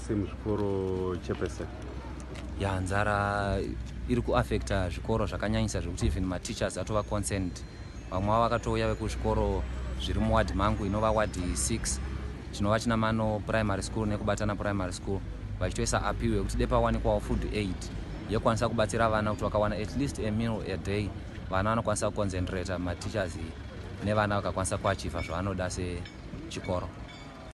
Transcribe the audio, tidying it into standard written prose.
semuzvikoro chepese ya nzara iri kuaffecta zvikoro zvakanyanyisa zvekuti even mateachers atova concerned. Vamwe vakatouya vekuzvikoro zviri muwadi mangu inova wadi 6 chinova china mano primary school nekubatana primary school vachitoisa apiwe kuti depa wanikwa food aid yekwanisa kubatsira vana kuti vakawana at least a meal a day vana vanokwanisa kuconcentrata mateachers nevana vakakwanisa kuachiva zvavanoda sechikoro.